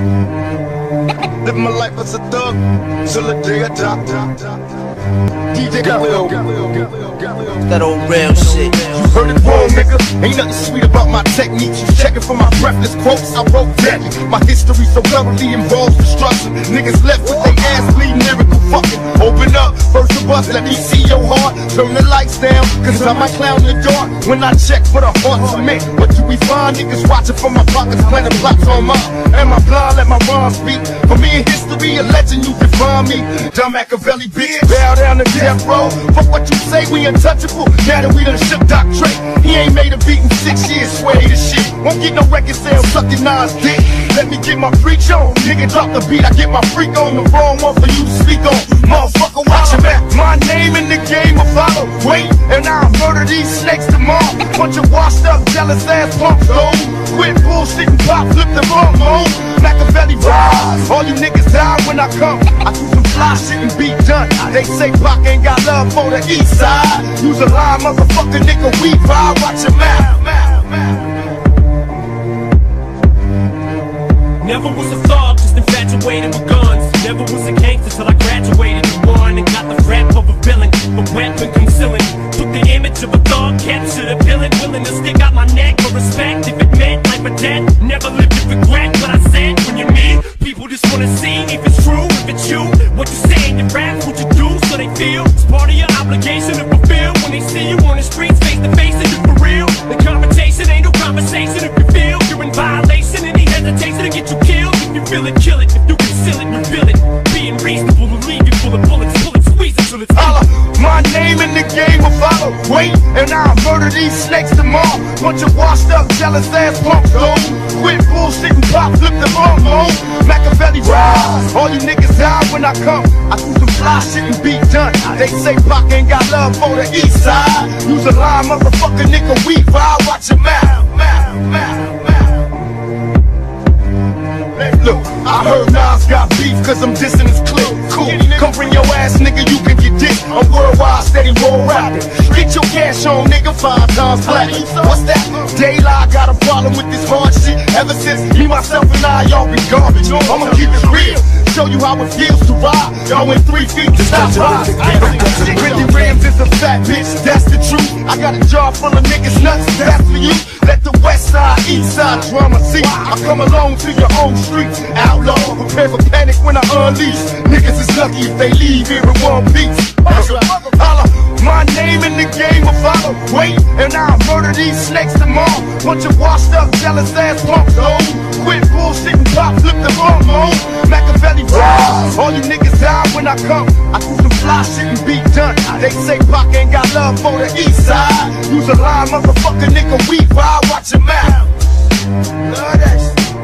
Live my life as a thug, till the day I die. DJ Galileo, that old real shit. You heard it wrong, nigga. Ain't nothing sweet about my technique. You checking for my breathless quotes, I wrote that. My history so thoroughly involves destruction. Niggas left with their ass bleeding, lyrical fucking. Open up, first of us, let me see your heart. Turn the lights down, cause I might clown in the dark. When I check for the heart to make, what do we find? Niggas watching from my pockets, planning blocks on mine. Am I blind? Let my rhymes speak. For me in history, a legend, you define me. Dumb Machiavelli, bitch, bow down to death row. Fuck what you say, we untouchable. Now that we done shook Doc Dre, he ain't made a beat in 6 years, swear he the shit. Won't get no record sales, sucking Nas dick. Let me get my freak on, nigga drop the beat, I get my freak on. The wrong one for you to speak on, motherfucker, watch your back. My name in the game will follow, wait, and I'll murder these snakes tomorrow. Bunch of washed up, jealous ass punk low. Quit bullshit and pop, flip the wrong mode. Machiavelli rise, all you niggas die when I come. I do some fly shit and be done. They say Pac ain't got love for the east side. Use a lie, motherfucker, nigga, we vibe, watch your mouth. Never was a thug, just infatuated with guns. Never was a gangster till I graduated and won. And got the rap of a villain, but weapon concealing. Took the image of a thug, captured a villain. Willing to stick out my neck for respect if it meant life or death. Never lived with regret, but I said when you mean. People just wanna see if it's true, if it's you. What you say in your rap, what you do, so they feel. It's part of your obligation to fulfill. When they see you on the streets, face to face, and you for real. The conversation ain't no conversation if you feel you're in violation. And hesitation to get you killed. If you feel it, kill it. If you conceal it, you feel it. Being reasonable will leave you full of bullets. Pull it, squeeze it till it's hollow. My name in the game will follow. Wait, and I'll murder these snakes tomorrow. Bunch of washed up, jealous ass punks, though. Quit bullshit and pop, flip the bomb on. Machiavelli rise, all you niggas die when I come. I do some fly shit and be done. They say Pac ain't got love for the east side. Use a lie, motherfucker, nigga, we vibe. Watch your mouth. Look, I heard Nas got beef cause I'm dissing his clip. Cool, come bring your ass, nigga, you can get this. I'm worldwide, steady roll rapping. Get your cash on, nigga, 5 times black. What's that? Daylight, got a problem with this hard shit. Ever since me, myself, and I, y'all been garbage. I'ma keep it real, show you how it feels to ride. Y'all went 3 feet to stop riding. Randy Rams is a fat bitch, that's the truth. I got a jar full of niggas nuts, that's for you. Let the west side, east side drama see. I come alone to your own streets. Outlaw, prepare for panic when I unleash. Niggas is lucky if they leave here in one piece. Holla, my name in the game will follow. Wait, and I'll murder these snakes tomorrow. Bunch of washed up, jealous ass punks, though. Quit bullshit and pop, flip the bomb on. Machiavelli rise, all you niggas die when I come. I do some fly shit and be done. They say Pac ain't got love for the east side. Use a lie, motherfucker, nigga, we vibe. Watch your mouth. Love that shit.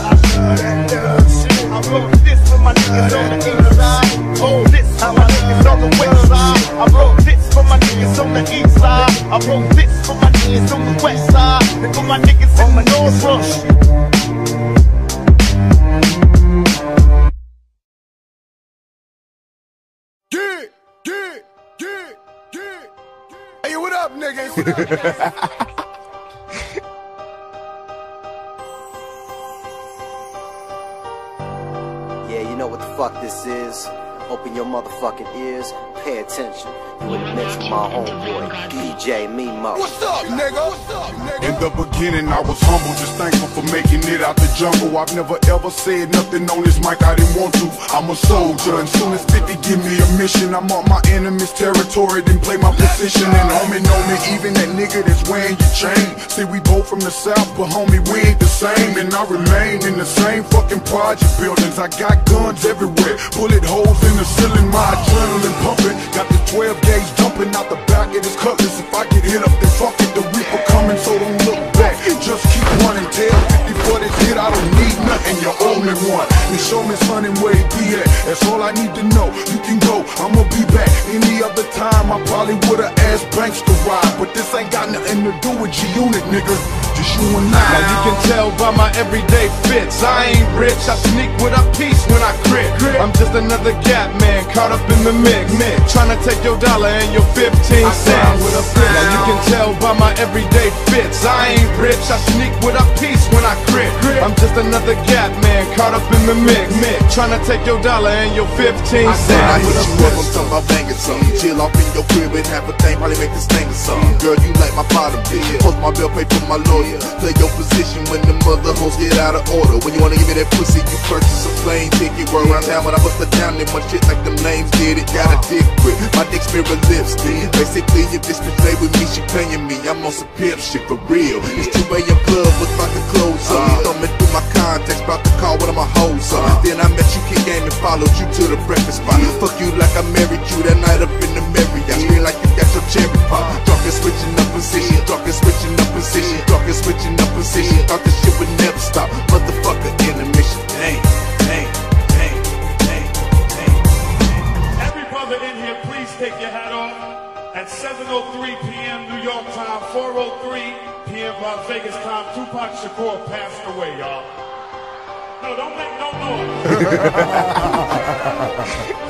I love that dumb shit. I wrote this for my niggas on the east side. Hold this for my niggas on the west side. I wrote this for my niggas on the east side. I wrote this for my niggas on the west side. And for my niggas on my nose rush. Hey, what up, niggas? Fuck this is. Open your motherfucking ears. Pay attention. You in the mix with my homeboy, DJ Mimo. What's up, nigga? What's up, nigga? In the beginning, I was humble, just thankful for making it out the jungle. I've never ever said nothing on this mic I didn't want to. I'm a soldier, and soon as 50 give me a mission, I'm on my enemy's territory, then play my position. And homie know me, even that nigga that's wearing your chain. See, we both from the south, but homie, we ain't the same. And I remain in the same fucking project buildings. I got guns everywhere, bullet holes in the ceiling, my adrenaline pumping. Got the 12 gauge jumping out the back of this cutlass. If I get hit up, then fuck it, the reaper coming, so don't look back. Just keep running, tail 50 for this hit, I don't need nothing, you're only one. And show me son and where he be at, that's all I need to know. You can go, I'ma be back. Any other time, I probably would've asked Banks to ride, but this ain't got nothing to do with G-Unit, nigga. Just you and I. Now you can tell by my everyday fits, I ain't rich, I sneak with a piece when I crit. I'm just another gap man, caught up in the mix. Tryna take your dollar and your 15 cents. Now you can tell by my everyday fits, I ain't rich, I sneak with a piece when I crit. I'm just another gap man, caught up in the mix. Tryna take your dollar and your 15 cents. I hit you up, I'm talking about banging something. Chill off in your crib and have a thing, probably make this thing or something. Girl, you like my bottom bitch. Post my bill, pay for my lawyer. Play your position when the mother hoes get out of order. When you wanna give me that pussy, you purchase a plane ticket. Roll around town when I bust it down, they much shit like them names did it. Got a dick grip, my dick's mirror lipstick. Basically, if this bitch play with me, she paying me. I'm on some pimp shit for real. It's 2 a.m. club with fucking clothes on. Thumbing through my contacts, about to call one of my hoes on. Then I met you, kid game, and followed you to the breakfast spot. Fuck you like I married you that night up in the Marriott. I scream like you got your cherry pop. Drunk and switching up position, drunk and switching up position, drunk and switching up position. Thought this shit would never stop. Motherfucker, intermission. Dang, dang, dang, dang, dang. Every brother in here, please take your hat off. At 7:03 p.m. New York time, 4:03 p.m. Las Vegas time, Tupac Shakur passed away, y'all. No, don't make no noise.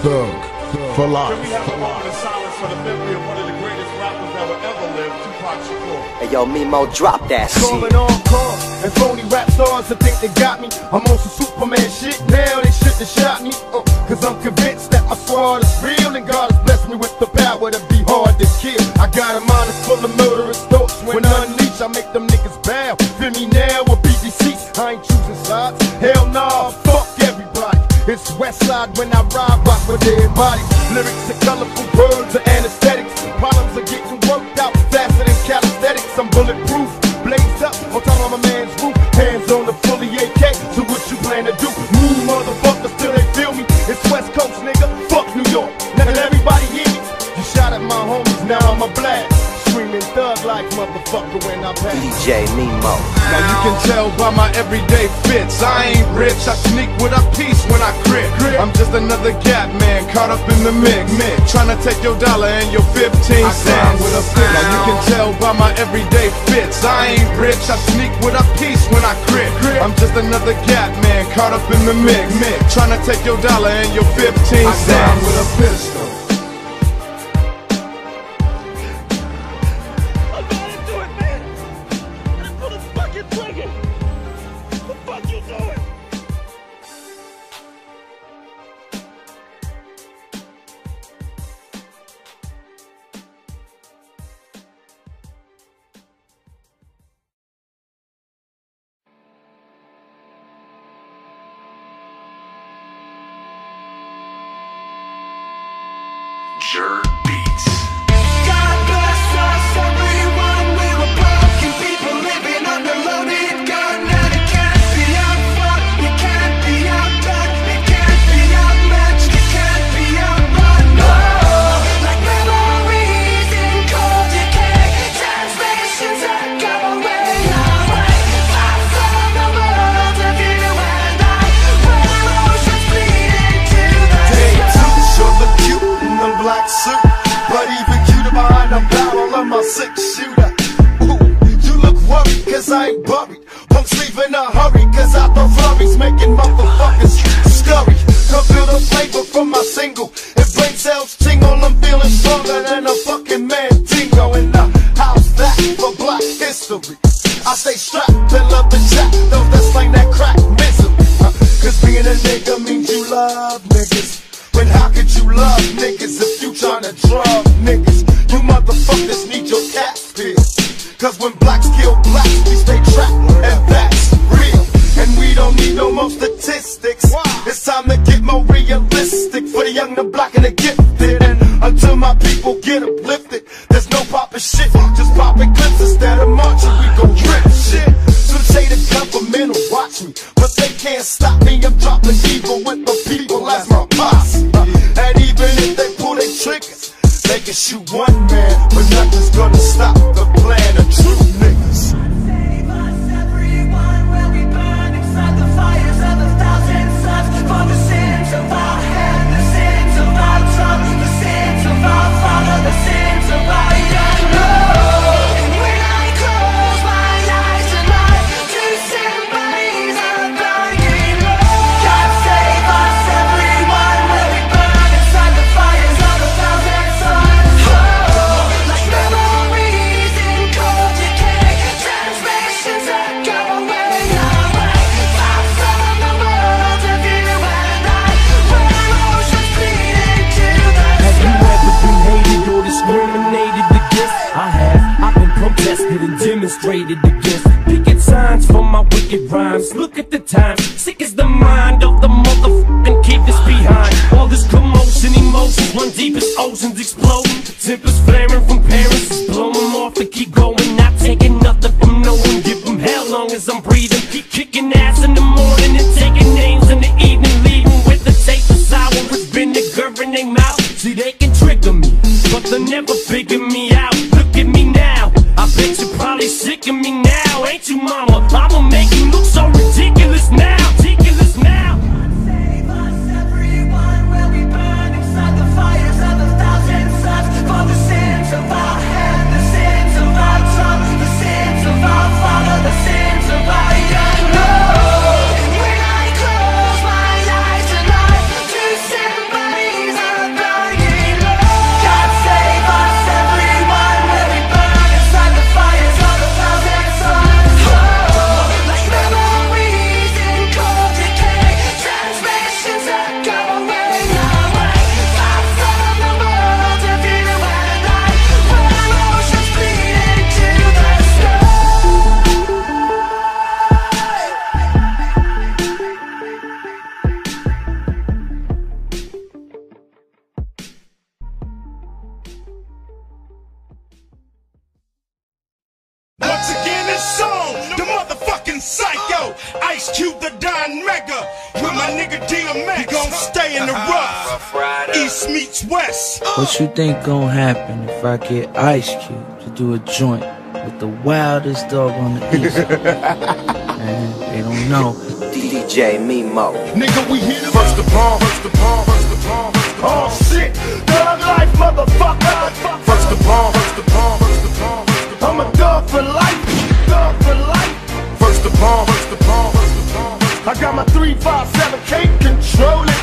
Thug for life. Can we have a moment of silence for the memory of one of the greatest rappers that will ever live, Tupac Shakur? Hey, yo, Mimo, drop that shit. Calling on calls and phony rap stars that think they got me. I'm on some Superman shit now, they should've shot me. Cause I'm convinced that my squad is real and God has blessed me with the power to be hard to kill. I got a mind that's full of murderous thoughts. When unleashed, I make them niggas bow. Feel me now or be deceased. I ain't choosing sides. Hell nah, fuck everybody. It's Westside when I ride, rock with dead bodies. Lyrics are colorful, words are anesthetics. Problems are getting worked out faster than calisthenics. I'm bulletproof, blazed up, on top of my man's roof. Hands on the fully AK, so what you plan to do? Move, motherfuckers, till they feel me. It's West Coast, nigga, fuck New York. Now everybody hear me. You shot at my homies, now I'm a black. Screaming thug like motherfucker when I pass. DJ Mimo. Now you can tell by my everyday fits. I ain't rich, I sneak with a piece when I crit. I'm just another gap man, caught up in the mix. Tryna take your dollar and your 15 cents. Now you can tell by my everyday fits. I ain't rich, I sneak with a piece when I crit. I'm just another gap man, caught up in the mix. Tryna take your dollar and your 15 cents. I down with a pistol. frustrated against. Picket signs for my wicked rhymes. Look at the time, sick is the mind of the motherfucking keep us behind. All this commotion, emotions, run deep as oceans explode. Tempers flaring from parents, blow them off and keep going. Not taking nothing from no one, give them hell long as I'm breathing. Keep kicking ass in the morning and taking names in the evening, leaving with the taste of sour with vinegar in their mouth. See, they can trigger me, but they'll never figure me out. Look at me now, I bet you're probably sick of me now. Ain't you, mama? I'ma make you look so ridiculous now. Ridiculous now. Save us, everyone. We'll be burned inside the fires of the thousand suns for the sins of our head, the sins of our tongue, the sins of our father, the sins of our young love. Psycho, Ice Cube, the Don Mega, with my nigga DMX. We gon' stay in the rough, East meets West. What you think gon' happen if I get Ice Cube to do a joint with the wildest dog on the East? Man, they don't know. DJ Mimo. Nigga, we hit him. First the bomb, first the bomb, first the bomb, first the bomb. Oh shit, thug life, motherfucker. First the bomb, first the bomb, first the bomb, first the bomb. I'm a thug for life, thug for life. First the bomb, first the bomb, first the bomb. I got my 357, can't control it.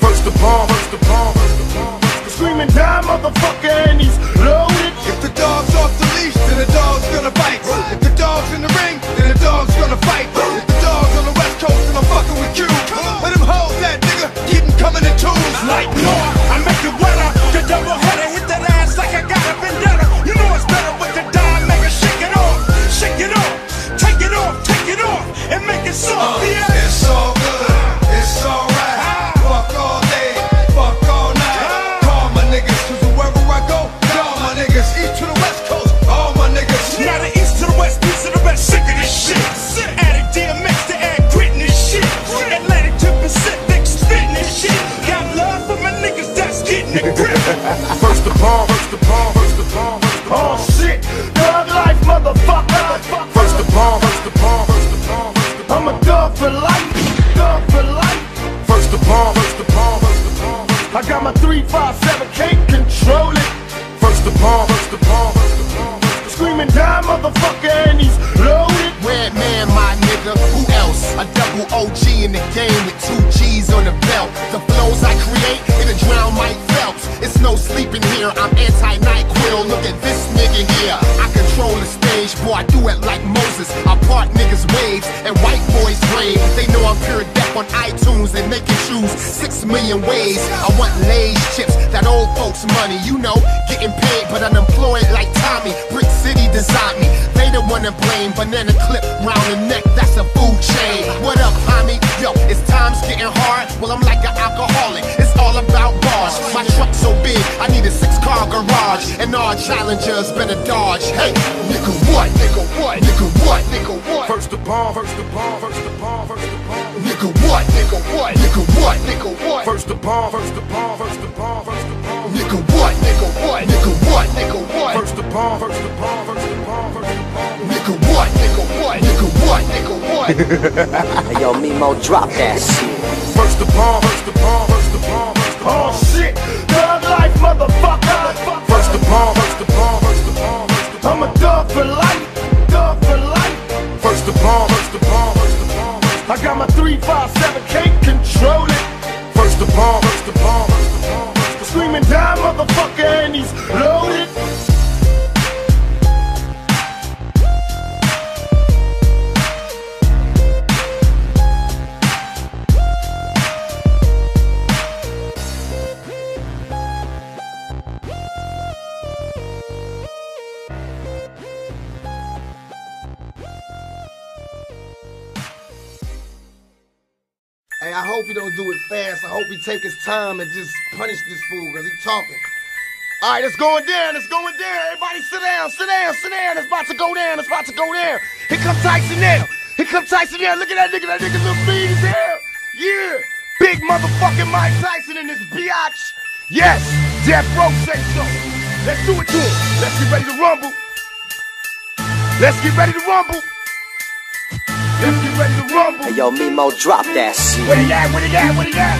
First the bomb, first the bomb, first the bomb. Screaming down, motherfucker, and he's loaded. If the dog's off the leash, then the dog's gonna bite. If the dog's in the ring, then the dog's gonna fight. If the dog's on the west coast, then I'm fucking with you. Let him hold that nigga, keep him coming in twos. Like North, I make it wetter. The double header, hit that ass like I got a vendetta. You know it's better with the dime, nigga, shake it off, shake it off. Take it off and make it soft, yeah. It's all good, it's alright. Fuck all day, fuck all night. Call my niggas, cause wherever I go, call my niggas. East to the west coast, all my niggas. Now the east to the west, east to the west, sick of this shit. Addict DMX to add grit in this shit. Atlantic to Pacific, spitting this shit. Got love for my niggas, that's getting it grip. First the bomb, first the bomb, first the bomb, first the bomb. Oh shit, thug life, motherfucker. First the bomb, first the bomb, first the bomb, first the bomb. I'm a thug for life, thug for life. First the bomb, first the bomb, first the bomb. I got my 357, can't control it. First the bomb, first the bomb, first the bomb. Screaming down, motherfucker, and he's loaded. Red man, my nigga, who else? A double OG in the game with 2 G's on the belt. The flows I create, it'll drown Mike Phelps. It's no sleeping here, I'm anti-NyQuil. Look at this nigga here, I control the stage, boy, I do it like Moses. I part niggas' waves and white boys' grave. They know I'm pure death on iTunes and they can choose 6 million ways. I want Lay's chips, that old folks' money. You know, getting paid but unemployed like Tommy. Brick City designed me, they the one to blame. Banana clip round the neck, that's a food chain. What up, homie? Yo, it's time's getting hard. Well, I'm like an alcoholic, it's all about bars. My truck's so big, I need a 6-car garage. And our challengers better dodge. Hey, nigga what? Nigga what? Nigga what? Nigga what? First the bomb, first the bomb, first the bomb, first the bomb. Nigga what? Nigga what? Nigga what? Nigga what? First the bomb, first the bomb, first the bomb, first the bomb. Nigga what? Nigga what? Nigga what? Nigga what? First the bomb, first the bomb, first the bomb, first the bomb. Nigga what? Nigga what? Nigga what? Nigga what? Yo, Mimo, drop that shit. First the bomb, first the bomb, first the bomb, first the bomb. Oh shit, thug life, motherfucker. First the bomb, first the bomb, first the bomb. I'm a thug for life, thug for life. First the bomb, first the bomb, first the bomb. I got my 357, can't control it. First the bomb, first the bomb, first the bomb. Screaming down, motherfucker, and he's loaded. Hey, I hope he don't do it fast. I hope he take his time and just punish this fool because he talking. All right, it's going down. It's going down. Everybody sit down. Sit down. Sit down. It's about to go down. It's about to go down. Here comes Tyson now. Here comes Tyson now. Look at that nigga. That nigga look big as hell. Yeah. Big motherfucking Mike Tyson in this biatch. Yes. Death Row say so. Let's do it to him. Let's get ready to rumble. Let's get ready to rumble. Let's get ready to rumble. Hey, yo, Mimo, drop that shit. Where you at? Where you at? Where you at?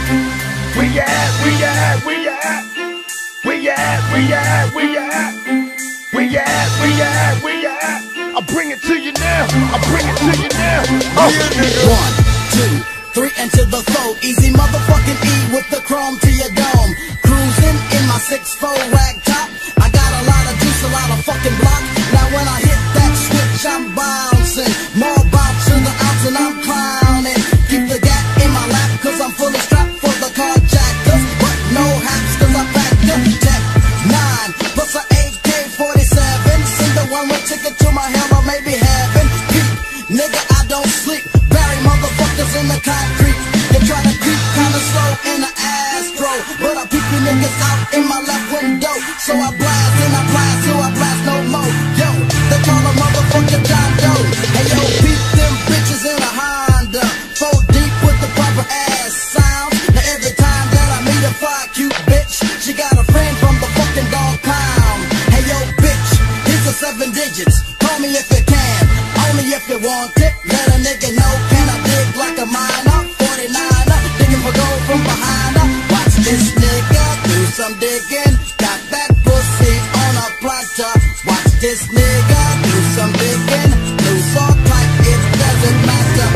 Where you at? Where you at? Where you at? Where you at? Where you at? Where you at? Where you at? Where you at? Where you at? I bring it to you now. I bring it to you now. Oh, nigga. 1, 2, 3, and to the flow. Easy motherfucking E with the chrome to your dome. Cruising in my 6'4" wag top. I got a lot of juice, a lot of fucking block. Now when I hit that switch, I'm bouncing. More bounce in the ounce and I'm clowning. Keep the gap in my lap, cause I'm fully strapped for the carjackers. But no hats, cause I packed up Jack 9 plus an AK-47. Send the one way ticket to my hell or maybe heaven. Peep, nigga, I don't sleep. Bury motherfuckers in the concrete. They try to creep kinda slow in the Astro, but I peep you niggas out in my left window. So I blast and I blast, so I blast no more. Yo, they call a motherfucker John Doe. Hey yo, peep them bitches in a Honda, 4 deep with the proper ass sound. Now every time that I meet a fly cute bitch, she got a friend from the fucking dog pound. Hey yo, bitch, here's the 7 digits. Call me if you can, only if you want it. Let a nigga know, can I dig like a miner? 49er, digging for gold from behind her. Watch this nigga do some digging. Got that pussy on a platter. Watch this nigga do some digging. Loose or tight, it doesn't matter. I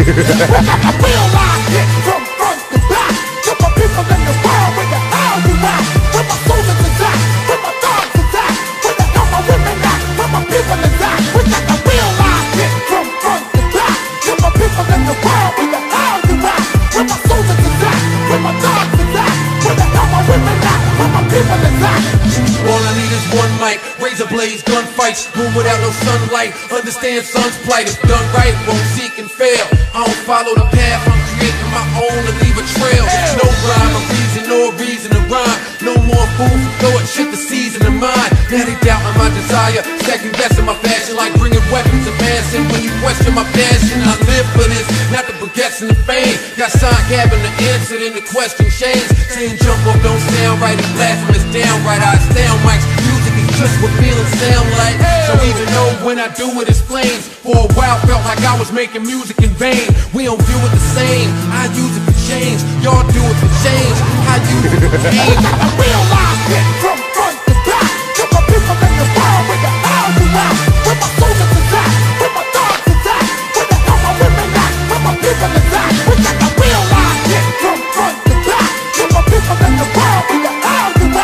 realize it from front to back. To my people in the world, where the hell you at? Where my soldiers is at? Where my dogs is at? Where the hell my women at? Where my people is at? We got to realize it from front to back. To my people in the world, where the hell you at? Where my soldiers is at? Where my dogs is at? Where the hell my women at? Where my people is at? All I need is one mic, razor blades, gunfights, room without no sunlight. Understand sun's plight, if done right, won't seek and fail. I don't follow the path, I'm creating my own to leave a trail. No rhyme or reason, no reason to rhyme. No more food, throw a shit to season the mind. Now they doubting my desire, second guessing my fashion. Like bringing weapons to passing when you question my passion. I live for this, not the baguettes and the fame. Got sign having the answer, then the question changed. Saying jump up don't sound right, it's blasphemous, downright. I astound mics, music is just what feelings sound like. So even though when I do it, it's flames. For a while felt like I was making music in vain. We don't view it the same, I use it for change. Y'all do it for change, I use it for change. I realize it from front to back. To my people in the world, where the hell you at? Where my soldiers is at? Where my dogs is at? Where the hell my women at? Where my people is at? We got to realize it from front to back. To my people in the world, where the hell you at?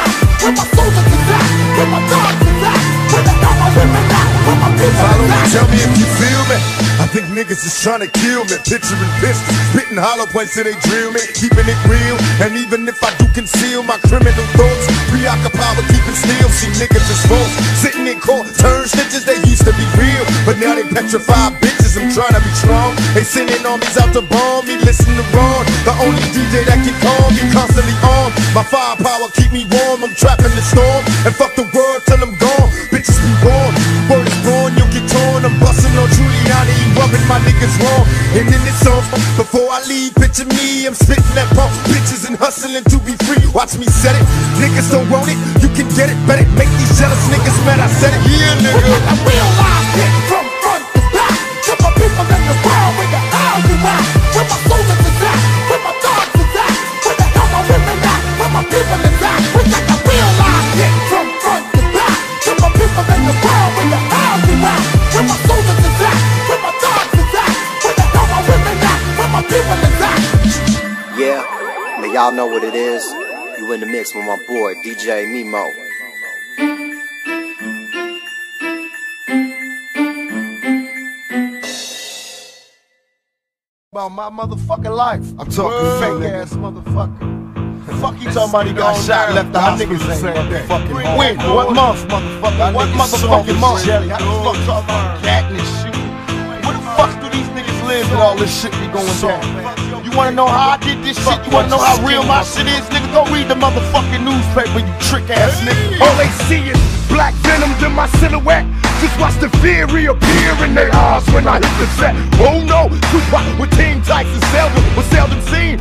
Where my soldiers is at? Where my dogs is at? Where the hell my women at? Where my people is at? Tell me if you feel me. I think niggas is trying to kill me, picturing pistols, spitting hollow points till they drill me, keeping it real. And even if I do conceal my criminal thoughts, preoccupied with keeping still. See niggas is false, sitting in court, turn snitches. They used to be real, but now they petrified bitches. I'm trying to be strong. They sending armies out to bomb me, listen to Ron, the only DJ that can calm me. Constantly armed, my firepower keep me warm. I'm trapped in the storm, and fuck the world till I'm gone. Bitches be born, word is born, you'll get torn. I'm busting on Giuliani, rubbing my niggas wrong, and in this song. Before I leave, picture me, I'm spitting that pump, bitches and hustling to be free. Watch me set it, niggas don't want it, you can get it, bet it. Make these jealous niggas mad, I said it. Yeah, nigga. We got to realize it from front to back. To my people in the world, where the hell you at? Where my soldiers is at? Where my dogs is at? Where the hell my women at? Where my people is at? We got to realize it from front to back. To my people in the world, where the hell you at? Where my soldiers is at? Yeah, now y'all know what it is. You in the mix with my boy DJ Mimo. About my motherfucking life. I'm talking fake ass motherfucker. Fuck you talking about he got shot, left the hospital. Wait, what month, motherfucker? What motherfucking month? I just fuck talking about cat and shit. What the fuck do these niggas live with all this shit be going down. You wanna know how I did this shit? You wanna know how real my shit is? Nigga, go read the motherfucking newspaper, you trick ass nigga. All they see is black venom to my silhouette. Just watch the fear reappear in their eyes when I hit the set. Oh no, Tupac with Team Tyson, Selva was seldom seen.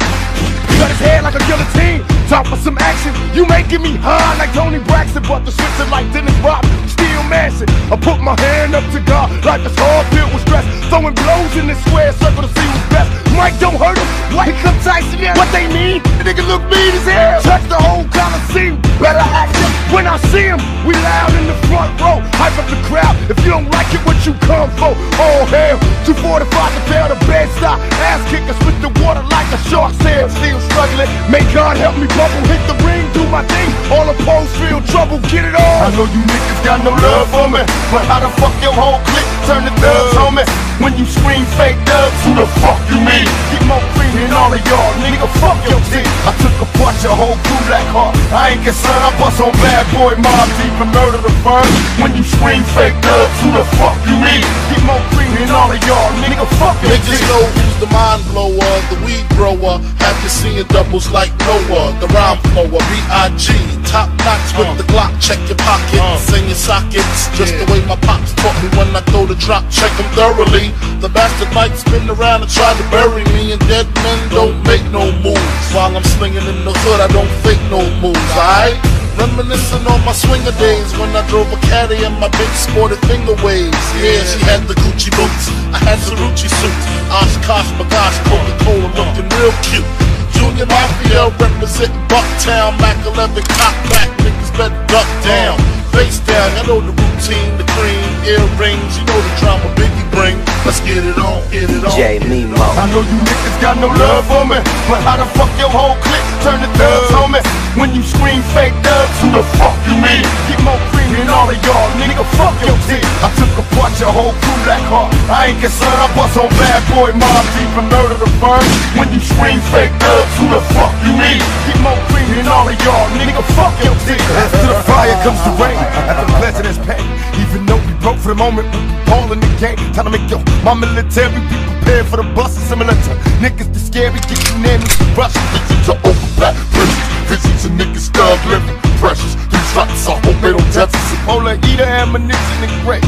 Cut his head like a guillotine. Time for some action. You making me high like Toni Braxton, but the switch is like Dennis Rodman, still mashing. I put my hand up to God. Life is hard, filled with stress. Throwing blows in this square circle to see who's best. Mike don't hurt him. White Cup Tyson, yeah. What they mean? The nigga look mean as hell. Touch the whole Coliseum. Better act up when I see him. We loud in the front row. Hype up the crowd. If you don't like it, what you come for? Oh hell, too fortified to fail the bedside. Ass kickers with the water like a shark's head. Still struggling, may God help me bubble. Hit the ring, do my thing. All opposed, real trouble, get it on. I know you niggas got no love for me, but how the fuck your whole clique turn the thugs on me? When you scream fake thugs, who the fuck you mean? Get more cream than all of y'all, nigga, fuck your team. I took apart your whole crew like hard. I ain't concerned, I bust on bad boy mob deep and murder the firm. When you scream fake thugs, who the fuck you mean? Get more cream than all of y'all, nigga, fuck your team. Niggas know who's the mind blower, the weed grower. Have you seen doubles like Noah, the rhyme flower, B.I.G. Top notch with the Glock, check your pockets and your sockets. Just the way my pops taught me when I throw the drop, check them thoroughly. The bastard might spin around and try to bury me, and dead men don't make no moves. While I'm slinging in the hood, I don't fake no moves, alright? Reminiscing on my swinger days when I drove a caddy and my bitch sported finger waves. Yeah, she had the Gucci boots, I had Cerucci suits. Oshkosh, Bagosh, Coca-Cola looking real cute. Junior Mafia representing Bucktown, Mac 11, cock back, niggas better duck down. Face down, I know the routine, the cream, earrings, you know the drama Biggie bring. Let's get it on, get it on. DJ Mimo. I know you niggas got no love for me, but how the fuck your whole clique turn the thugs on me? When you scream fake thugs, who the fuck you mean? Get more cream than all of y'all, nigga, fuck your team. I took apart your whole crew like hard. I ain't concerned, I bust on bad boy mob deep and murder the firm. When you scream fake thugs, who the fuck you mean? Get more cream than all of y'all, nigga, fuck your team. After the fire comes the rain, after pleasant's pain. Even though we broke for the moment, we all in the game. Time to make yo, my military be prepared for the buses. Similar to niggas, the scary, get you near me, rush. Visions are over black prisons. Visions of niggas thug living precious. These shots, I hope they don't deficit. Polar eater, ammunition, and great.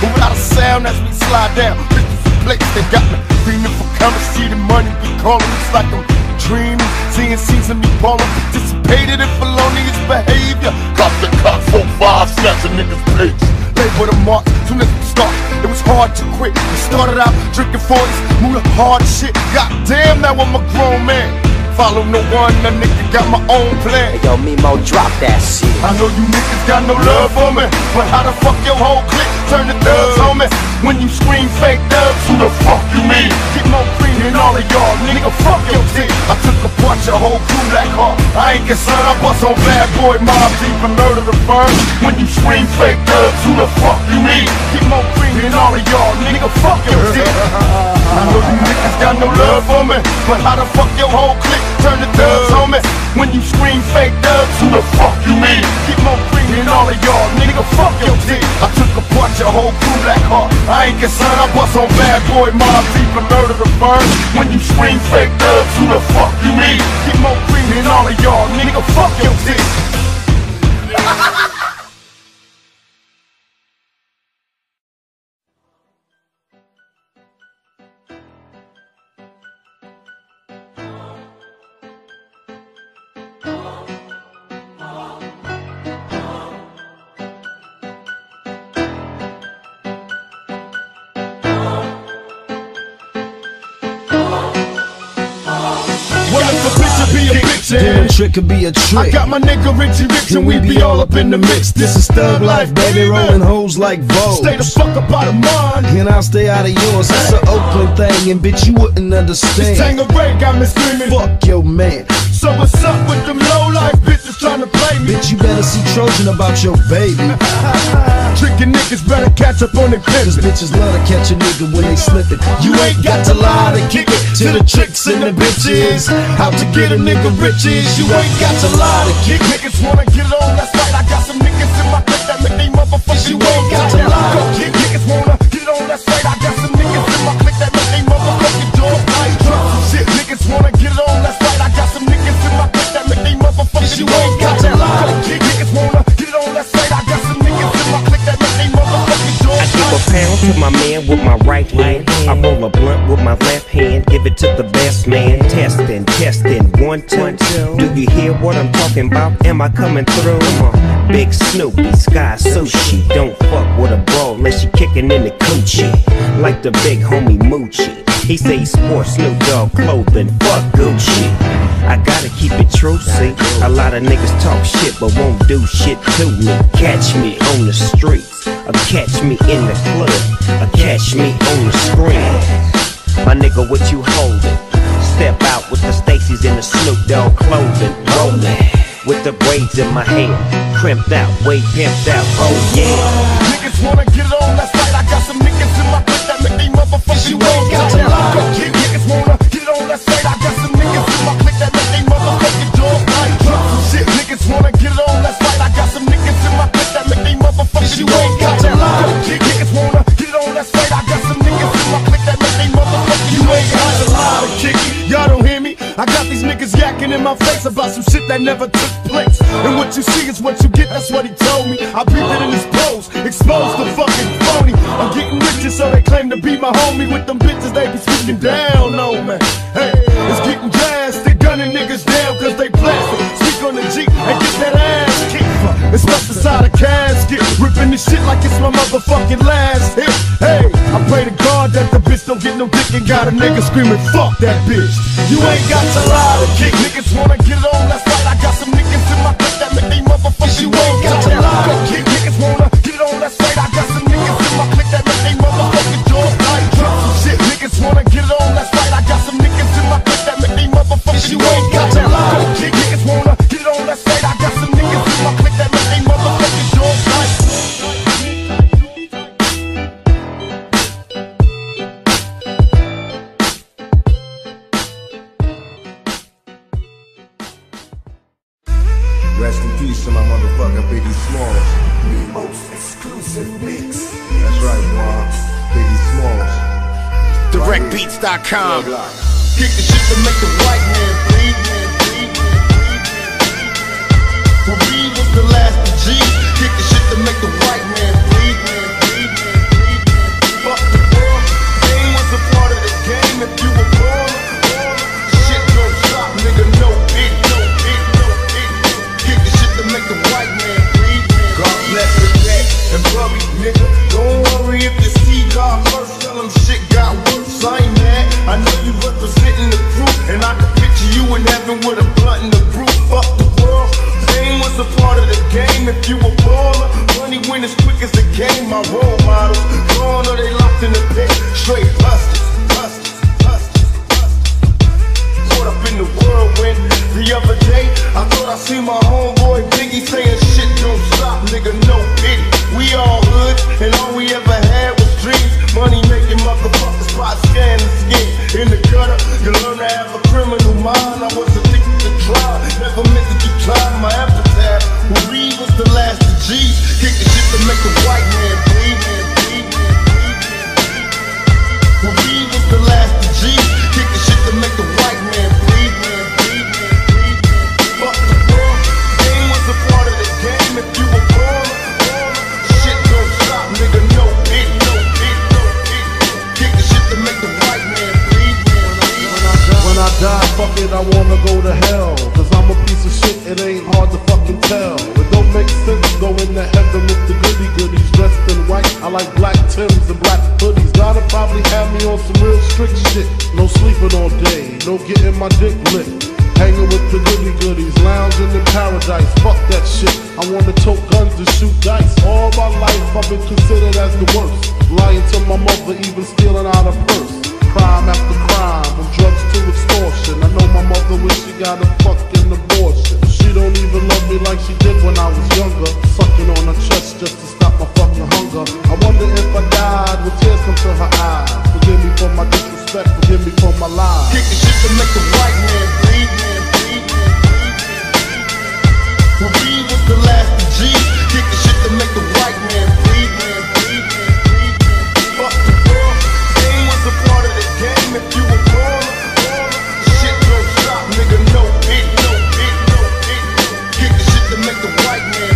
But without a sound as we slide down, bitches in place, they got me dreaming for currency, the money be calling. It's like I'm dreaming, seeing scenes of me balling, participated in felonious behavior. Got the cock, 4-5 snaps a niggas page. Labor the mark, soon as we start, it was hard to quit. We started out drinking 40s, moving hard shit. Goddamn, now I'm a grown man. Follow no one, that nigga got my own plan. Hey, yo, Mimo, drop that shit. I know you niggas got no love for me, but how the fuck your whole clique turn the thugs on me? When you scream fake thugs, who the fuck you mean? Get more cream than all of y'all, nigga, fuck your team. I took apart your whole crew like hard. I ain't concerned, I bust on bad boy mob deep and murder the firm. When you scream fake thugs, who the fuck you mean? Get more cream than all of y'all, nigga, fuck your team. I know you niggas got no love for me, but how the fuck your whole clique turn the thugs on me? When you scream fake thugs, who the fuck you mean? Get more cream than all of y'all, nigga, fuck your team. I took apart your whole crew like hard. I ain't concerned, I bust on bad boy mob deep and murder the firm. When you scream fake thugs, who the fuck you mean? Get more cream than all of y'all, nigga, fuck your team. Damn trick could be a trick. I got my nigga Richie Rich and we be all up in the mix. This is thug life, baby, rolling hoes like Vogue. Stay the fuck up out of mine, and I'll stay out of yours. It's an Oakland thing, and bitch, you wouldn't understand. This Tangeray got me screaming, fuck your man. So what's up with them low life bitches trying to play me? Bitch, you better see Trojan about your baby. Trickin' niggas better catch up on the clips. Bitches love to catch a nigga when they slippin'. You ain't got to lie to kick it to the tricks and the bitches. How to get a nigga riches? You ain't got to lie to kick it. Niggas wanna get on, that's right. I got some niggas in my clique that make they motherfuckers. You ain't got to lie to kick it. Niggas wanna get on, that's right. I got some niggas in my clique that make they motherfuckers. test, man. Testing, testing. 1, 2, 2. Do you hear what I'm talking about? Am I coming through? Big Snoopy, Sky Sushi. Don't fuck with a ball unless you kicking in the coochie. Like the big homie Moochie. He say he sports Snoop Dogg clothing. Fuck Gucci. I gotta keep it true, see. A lot of niggas talk shit but won't do shit to me. Catch me on the streets, or catch me in the club, or catch me on the screen. My nigga, what you holdin'? Step out with the Stacey's and the Snoop Dogg clothing. Rollin' with the braids in my hair, crimped out, way pimped out, oh yeah. Niggas wanna get on, that's right, I got some niggas in my clique that make these motherfuckers you ain't got to lie. Niggas wanna get on, that's right, I got some niggas in my clique that make these motherfucking jaws tight. Drop some shit, niggas wanna get on, that's right, I got some niggas in my clique that make these motherfuckers you ain't got to lie. Niggas wanna get on, that's right, I got some niggas in my clique that make these motherfuckers you ain't got to lie. Y'all don't hear me? I got these niggas yakking in my face about some shit that never took place. And what you see is what you get, that's what he told me. I beat it in his pose, exposed the fucking phony. I'm getting richer, so they claim to be my homie. With them bitches, they be speaking down on me. Hey, it's getting gas, they gunning niggas down cause they plastic. Speak on the Jeep and get that ass kicked. It's left inside a casket, ripping this shit like it's my motherfucking last hit. Hey, I pray to God that the bitch don't get no dick and got a nigga screaming, fuck that bitch. You ain't got to lie to kick. Niggas wanna get on, that's right, I got some niggas in my clique that make these motherfuckers you ain't got to lie to kick. Niggas wanna get on, that's right, I got some niggas in my clique that make these motherfucking jaws tight. Drop some shit, niggas wanna get on, that's right, I got some niggas in my clique that make these motherfuckers you ain't got to lie to kick. Niggas wanna get on, that's right, I got some niggas in my clique that make these motherfucking jaws tight. Rest in peace to my motherfucker, Biggie Smalls. The most exclusive mix. That's right, Bob. Biggie Smalls. DirectBeats.com. Kick the shit to make the white man bleed. Well, we was the last of G. Kick the shit to make the white man bleed. Fuck the world. Game was a part of the game. If you were born, shit don't stop, nigga. No big. Make the white man bleed. God bless the back and bubby, nigga. Don't worry if you see God first. Tell them shit got worse. I ain't mad. I know you representing the truth, and I can picture you in heaven with a blunt and a brew. Fuck the world. Fame was a part of the game. If you a baller, money win as quick as the game. My role models gone or they locked in the pit. Straight busters. Caught up in the whirlwind. The other day, I thought I seen my homeboy Biggie saying shit don't stop, nigga, no pity. We all hood, and all we ever had was dreams. Money making motherfuckers by scan and skin. In the gutter, you learn to have a criminal mind. I was addicted to trial, never meant to decline my appetite. Well, Reed was the last of G's. Kick the shit to make the white man bleed. Well, Reed was the last of G's. Kick the shit to make the white man bleed. Die, fuck it, I wanna go to hell. Cause I'm a piece of shit, it ain't hard to fucking tell. It don't make sense going to heaven with the goody goodies. Dressed in white, I like black Tims and black hoodies. Gotta probably have me on some real strict shit. No sleeping all day, no getting my dick licked. Hanging with the goody goodies, lounging in paradise. Fuck that shit, I wanna tote guns to shoot dice. All my life I've been considered as the worst. Lying to my mother, even stealing out a purse. Crime after crime, from drugs to extortion. I know my mother wish she got a fucking abortion. She don't even love me like she did when I was younger. Sucking on her chest just to stop my fucking hunger. I wonder if I died with tears come to her eyes. Forgive me for my disrespect, forgive me for my lies. Kick the shit to make the white man bleed. Well, we was the last of G's. Kick the shit to make the white man bleed. Fuck the world, game was a part of the game. If you were born, shit don't stop, nigga, no big, no big, no big. Kick the shit to make the white man bleed.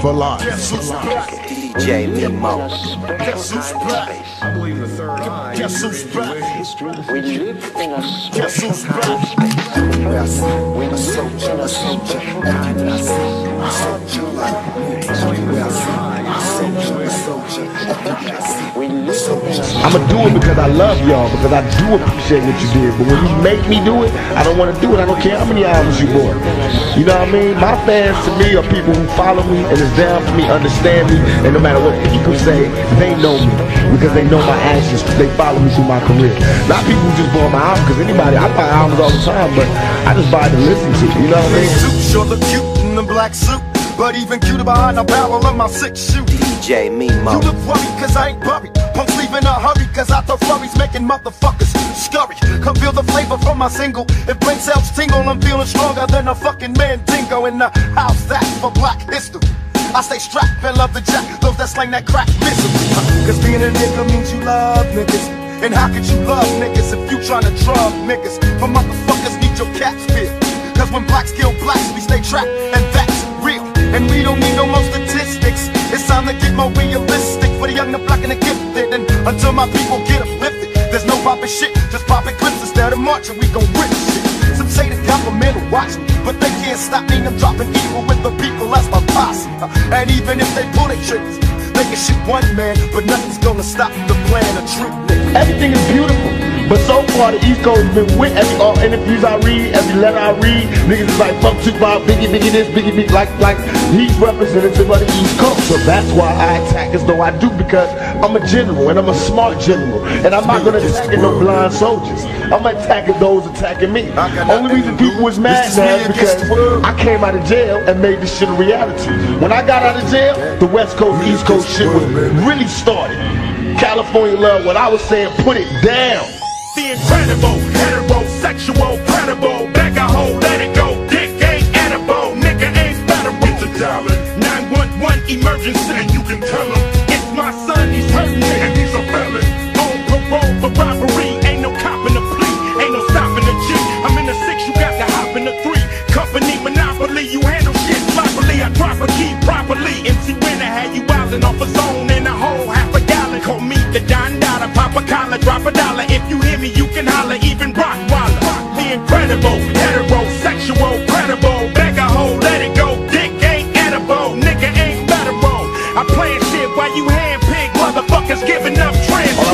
For life. Guess who's back? DJ Mimo. Guess who's back? I believe the third eye. Guess who's back? We live in a space. Guess who's back? We sold you a soldier. I sold you like this. I'ma do it because I love y'all, because I do appreciate what you did. But when you make me do it, I don't want to do it. I don't care how many albums you bought. You know what I mean? My fans to me are people who follow me and is down for me, understand me, and no matter what people say, they know me because they know my actions. They follow me through my career. Not people who just bought my album, because anybody, I buy albums all the time, but I just buy to listen to. You know what I mean? You're the cute in the black suit, but even cuter behind the barrel of my 6 shoot. DJ Mimo. You look worried cause I ain't worried. Punks leave in a hurry cause I throw flurries, making motherfuckers scurry. Come feel the flavor from my single. It brings selves tingle, I'm feeling stronger than a fucking mandingo. And how's that for black history? I stay strapped and love the jack, those that slang that crack misery. Cause being a nigga means you love niggas. And how could you love niggas if you tryna drug niggas? But motherfuckers need your caps peeled. Cause when blacks kill blacks, we stay trapped, and that's real. And we don't need no more statistics. It's time to get more realistic for the young, the black, and the gifted. And until my people get uplifted, there's no poppin' shit, just poppin' clips instead of marching. We gon' rip shit. Some say the government will watch me, but they can't stop me. I'm dropping evil with the people, that's my posse. And even if they pull their triggers, they can shoot one man, but nothing's gonna stop the plan of truth. Everything is beautiful. But so far the East Coast has been with every all interviews I read, every letter I read, niggas is like fuck Tupac, Biggie, Biggie this, Biggie, Biggie, like he's representative of the East Coast. So that's why I attack as though I do, because I'm a general and I'm a smart general. And I'm not gonna attack no blind soldiers. I'm attacking those attacking me. Only reason people was mad now is because I came out of jail and made this shit a reality. When I got out of jail, the West Coast, East Coast shit was really started. California love, what I was saying, put it down. The incredible, heterosexual, credible, mega hoe, let it go, dick ain't edible, nigga ain't federal. It's a dollar, 911 emergency, and you can tell him, it's my son, he's hurting, and he's a felon, on parole for robbery, ain't no cop in the plea, ain't no stopping the G, I'm in the 6, you got to hop in the 3, company monopoly, you handle shit sloppily, I drop a key properly, MC Winner had you wildin' off a zone and a whole half a gallon, call me the Don Dada, pop a collar, drop a dollar, if you hear me, you can holler, even Rockwaller. The incredible, heterosexual, credible, beg a hoe, let it go, dick ain't edible, nigga ain't federal. I playin' shit while you handpick, motherfuckers giving up transcripts.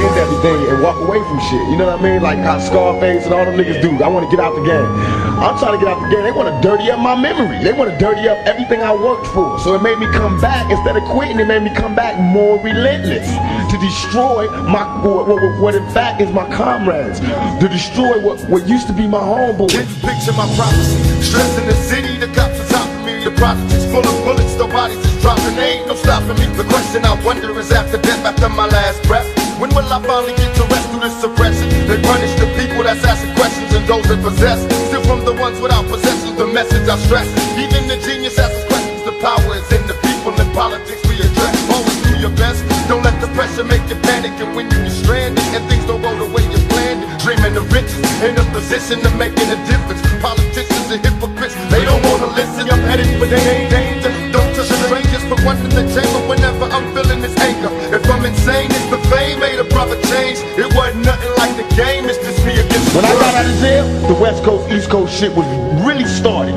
Is everything and walk away from shit, you know what I mean? Like how Scarface and all them niggas do, I wanna get out the game. I'm trying to get out the game, they wanna dirty up my memory. They wanna dirty up everything I worked for. So it made me come back, instead of quitting, it made me come back more relentless. To destroy my, what in fact is my comrades. To destroy what used to be my homeboy. Can you picture my prophecy? Stress in the city, the cops are stopping me. The prostitutes full of bullets, the bodies is dropping. They ain't no stopping me. The question I wonder is after death, after my last breath, when will I finally get to rest through this suppression? They punish the people that's asking questions and those that possess. Still from the ones without possessions, the message I stress. Even the genius asks questions, the power is in the people and politics we address. Always do your best, don't let the pressure make you panic. And when you're stranded and things don't go the way you planned, dreaming of riches, in a position of making a difference. Politicians are hypocrites, they don't want to listen. I'm headed for danger, don't touch the strangers. For once in the chamber, whenever I'm feeling this anger. If I'm insane, it's the fame made a brother change. It wasn't nothing like the game, it's just me against the world. When I got out of jail, the West Coast, East Coast shit was really started.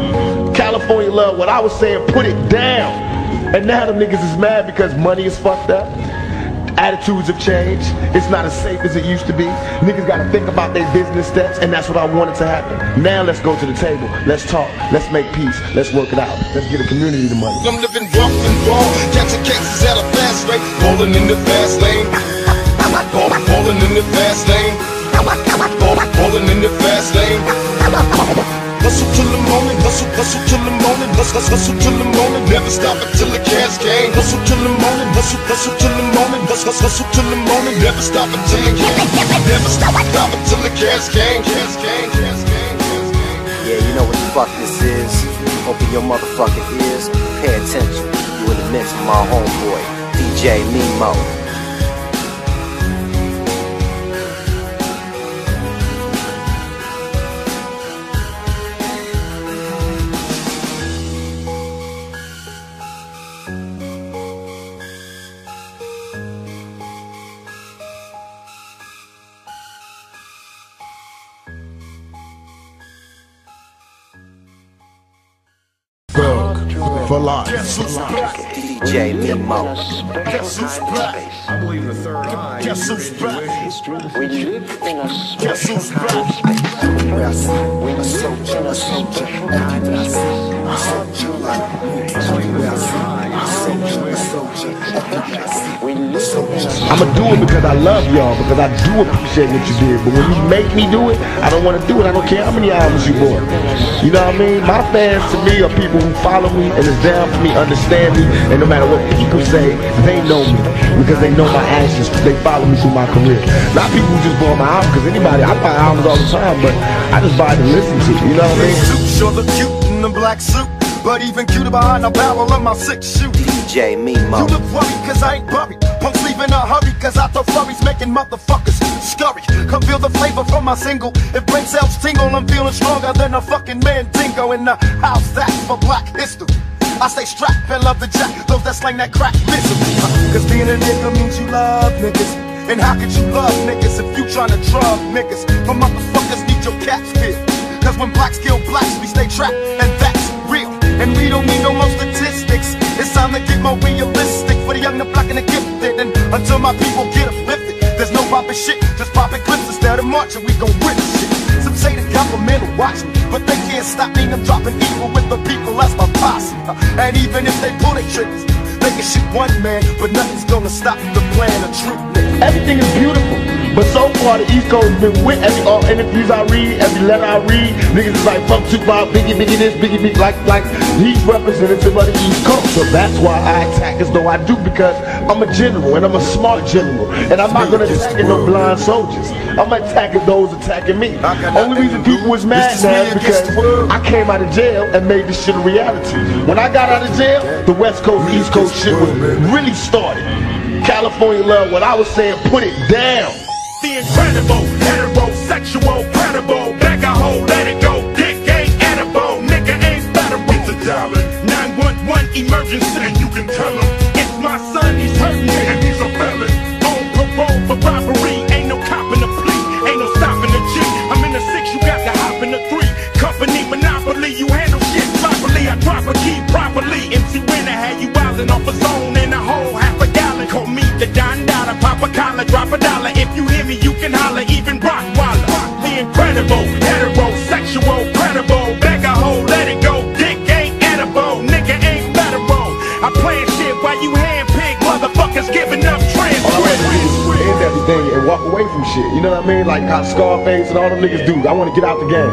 California love, what I was saying, put it down. And now them niggas is mad because money is fucked up. Attitudes have changed. It's not as safe as it used to be. Niggas gotta think about their business steps, and that's what I wanted to happen. Now let's go to the table. Let's talk. Let's make peace. Let's work it out. Let's get a community the money. I'm living rough and raw, catching cases at a fast rate, falling in the fast lane. Falling in the fast lane. Falling in the fast lane. Hustle till the morning, hustle till the morning, hustle till the morning, never stop until the cash came. Hustle till the morning, hustle till the morning, hustle till the morning, never stop until the cash came. Never stop until the cash came. Yeah, you know what the fuck this is. Open your motherfucking ears, pay attention. You in the midst of my homeboy, DJ Mimo. for life. Guess who's back? DJ Mimo. Guess who's back? I believe the third eye. Guess who's back? We live in a space. Guess who's back? We live in a soldier. I'ma do it because I love y'all, because I do appreciate what you did. But when you make me do it, I don't want to do it. I don't care how many albums you bought. You know what I mean? My fans to me are people who follow me and is down for me, understand me, and no matter what people say, they know me because they know my actions. They follow me through my career. Not people who just bought my album, because anybody, I buy albums all the time, but I just buy to listen to. You know what I mean? Sure look cute in the black suit, but even cuter behind the barrel of my 6 shoot. DJ Mimo. You look worried cause I ain't worried. Punk's leaving a hurry cause I throw flurries, making motherfuckers scurry. Come feel the flavor from my single. If brain cells tingle, I'm feeling stronger than a fucking mandingo. And how's that for black history? I stay strapped and love the jack, those that slang that crack misery. Cause being a nigga means you love niggas. And how could you love niggas if you tryna drug niggas? But motherfuckers need your caps fit. Cause when blacks kill blacks, we stay trapped, and that's real. And we don't need no more statistics. It's time to get more realistic for the young, the black, and the gifted. And until my people get uplifted, there's no poppin' shit, just poppin' clips instead of marching. We gon' win shit. Some say the government will watch me, but they can't stop me. I'm dropping evil with the people, that's my posse. And even if they pull their triggers, they can shoot one man, but nothing's gonna stop the plan of truth. Everything is beautiful. But so far the East Coast has been with every all interviews I read, every letter I read, niggas is like fuck Tupac, Biggie this, Biggie like he's representative of the East Coast. So that's why I attack as though I do, because I'm a general and I'm a smart general. And I'm not gonna attack no blind soldiers. I'm attacking those attacking me. Only reason people was mad now is because I came out of jail and made this shit a reality. When I got out of jail, the West Coast, East Coast shit was really started. California love, what I was saying, put it down. The incredible, heterosexual, credible, back a hole, let it go, dick ain't edible, nigga ain't better, it's a dollar, 911 emergency, and you can tell him, it's my son, he's hurting me, and he's a felon, on parole for robbery, ain't no copping a plea, ain't no stopping a G, I'm in a 6, you got to hop in a 3, company monopoly, you handle shit properly, I drop a key properly, MC Winner had you wildin' off a zone, and a whole half a gallon, call me the Don Dada, pop a collar, drop a dollar, if you hear me, you can holler, even Rockwaller. The incredible, heterosexual, credible, bag a hole, let it go, dick ain't edible, nigga ain't better roll. I playin' shit while you handpick, motherfuckers giving up transcripts. End everything and walk away from shit, you know what I mean? Like how Scarface and all them niggas do, I wanna get out the game.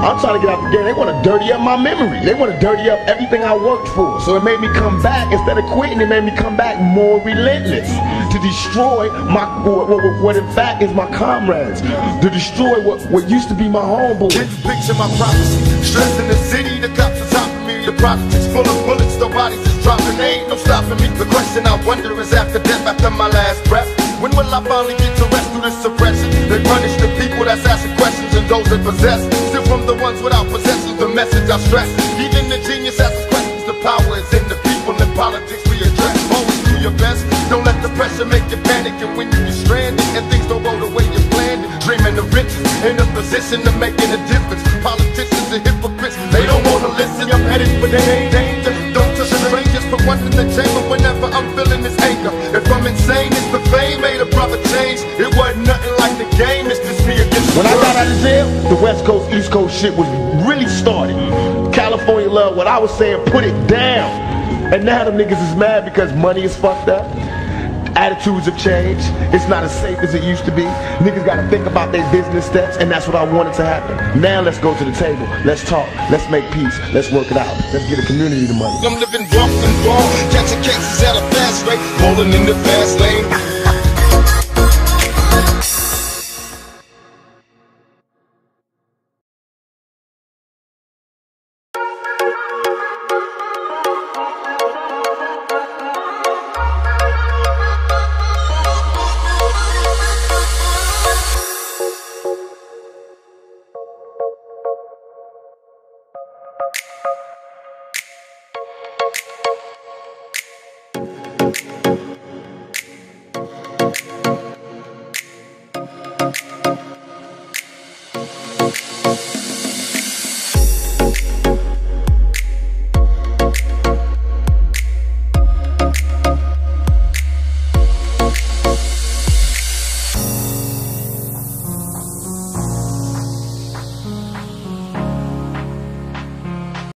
I'm trying to get out the game, they wanna dirty up my memory. They wanna dirty up everything I worked for. So it made me come back, instead of quitting, it made me come back more relentless. To destroy my, what in fact is my comrades. To destroy what used to be my homeboy. Can you picture my prophecy? Stress in the city, the cops are stopping me. The prostitutes full of bullets, the bodies is dropping. They ain't no stopping me. The question I wonder is after death, after my last breath, when will I finally get to rest through this suppression? They punish the people that's asking questions and those that possess. Still from the ones without possessions, the message I stress. Even the genius asks questions, the power is in the people. In politics we address, always do your best. Don't let the pressure make you panic. And when you get stranded and things don't go the way you planned, dreaming of riches, in a position of making a difference. Politicians are hypocrites, they don't want to listen. I'm headed for the danger, don't touch the strangers. Put one in the chamber whenever I'm feeling this anger. If I'm insane, it's the fame made a brother change. It wasn't nothing like the game, it's just me against the world. When I got out of jail, the West Coast, East Coast shit was really started. California love, what I was saying, put it down. And now them niggas is mad because money is fucked up. Attitudes have changed. It's not as safe as it used to be. Niggas gotta think about their business steps, and that's what I wanted to happen. Now let's go to the table. Let's talk. Let's make peace. Let's work it out. Let's get a community the money. I'm living rough and raw, catching cases at a fast rate, rolling in the fast lane.